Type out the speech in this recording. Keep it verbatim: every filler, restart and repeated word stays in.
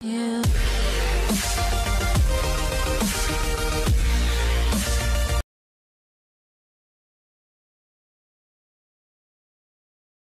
Yeah.